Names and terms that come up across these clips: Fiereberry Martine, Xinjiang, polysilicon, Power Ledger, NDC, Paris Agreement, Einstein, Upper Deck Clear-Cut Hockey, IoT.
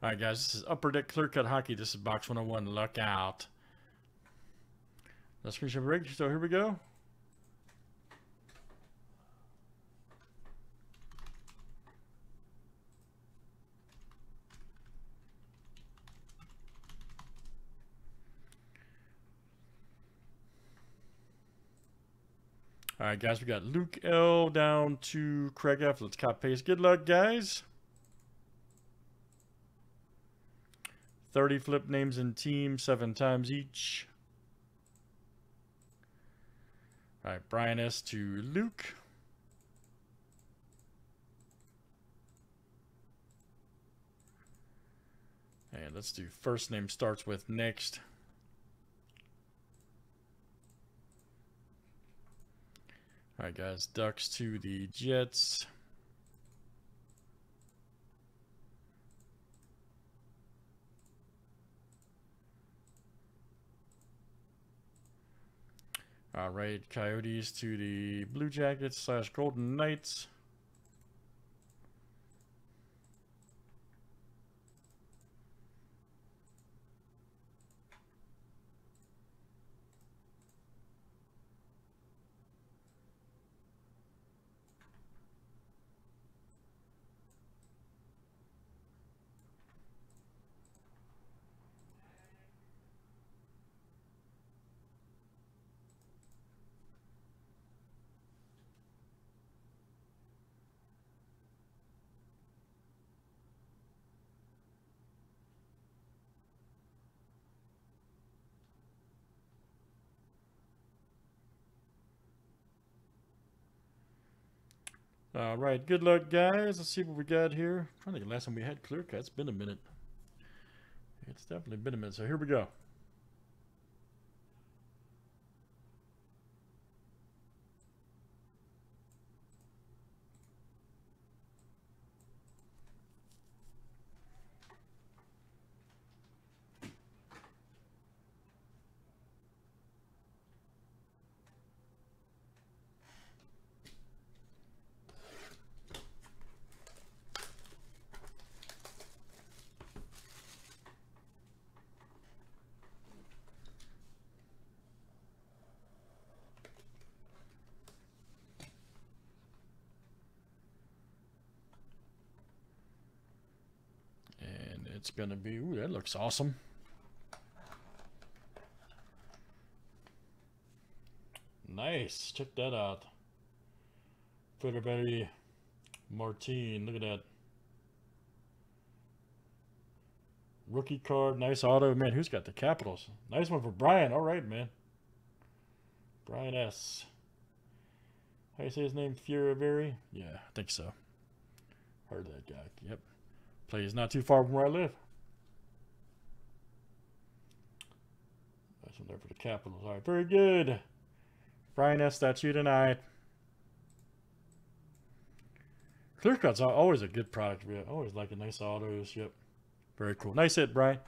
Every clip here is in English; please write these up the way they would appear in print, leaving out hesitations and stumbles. All right, guys, this is Upper Deck Clear-Cut Hockey. This is Box 101. Look out. Let's finish a break. So here we go. All right, guys, we got Luke L down to Craig F. Let's copy paste. Good luck, guys. 30 flip names and teams, 7 times each. All right, Brian S to Luke. And let's do first name starts with next. All right, guys, Ducks to the Jets. All right, Coyotes to the Blue Jackets / Golden Knights. All right, good luck, guys. Let's see what we got here. I'm trying to think of the last time we had clear cut. It's been a minute. It's definitely been a minute. So here we go. It's going to be, ooh, that looks awesome. Nice. Check that out. Fiereberry Martine. Look at that. Rookie card. Nice auto. Man, who's got the Capitals? Nice one for Brian. All right, man. Brian S. How do you say his name? Fiereberry? Yeah, I think so. Heard of that guy. Yep. Plays not too far from where I live. That's one there for the Capitals. All right, very good. Brian S., that's you tonight. Clear cuts are always a good product. We always like a nice autos. Yep. Very cool. Nice hit, Brian.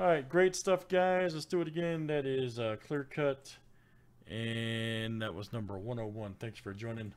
All right, great stuff, guys. Let's do it again. That is clear cut. And that was number 101. Thanks for joining.